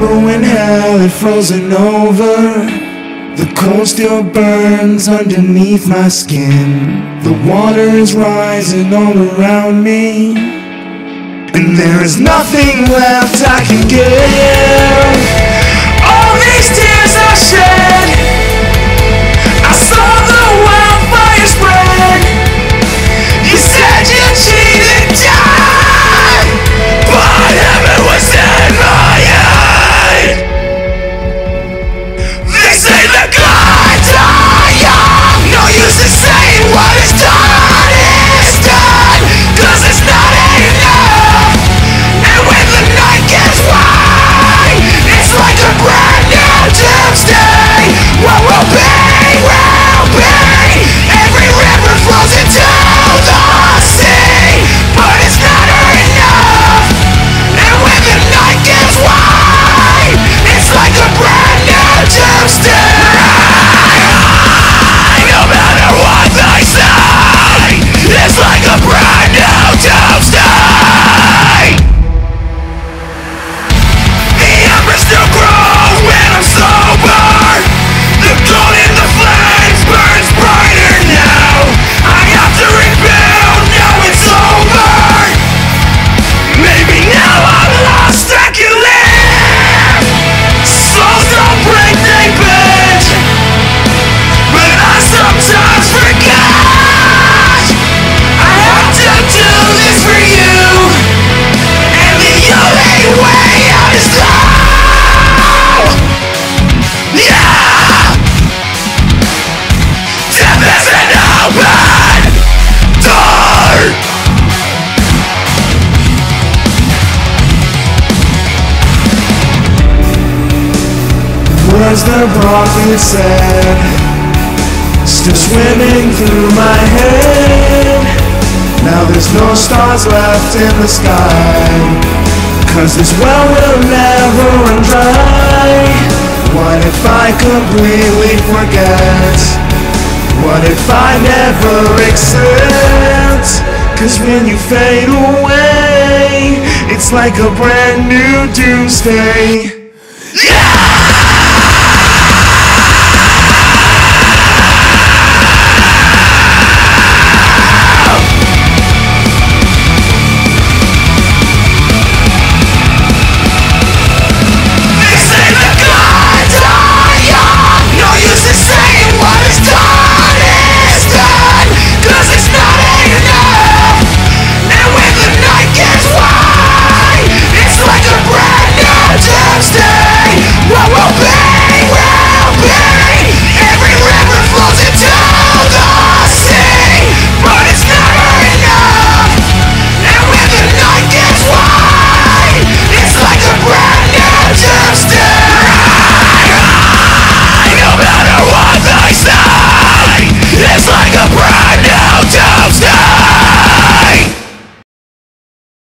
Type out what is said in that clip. remember when hell had frozen over. The cold still burns underneath my skin. The water is rising all around me, and there is nothing left I can give. All these tears I shed, I saw the wildfire spread. You said you cheated, died, but heaven was in my eye. This ain't the God I am. No use in saying what is done is done, cause it's not enough. And when the night gets wide, it's like a brand new doomsday. What will be, will be. Every river flows into the sea, but it's not enough. And when the night gets wide, it's like a brand new doomsday. No matter what they say, it's like a brand new doomsday. The embers still grow when I'm sober. The gold in the flames burns brighter now. I have to rebuild, now it's over. Maybe now I'm lost, I can live. Souls don't break, they bend. But I sometimes forget I have to do this for you, and the only way out is now. Yeah! Death is an open door. Words the prophet said still swimming through my head. Now there's no stars left in the sky, cause this well will never run dry. What if I completely forget? What if I never accept? Cause when you fade away, it's like a brand new doomsday. Yeah!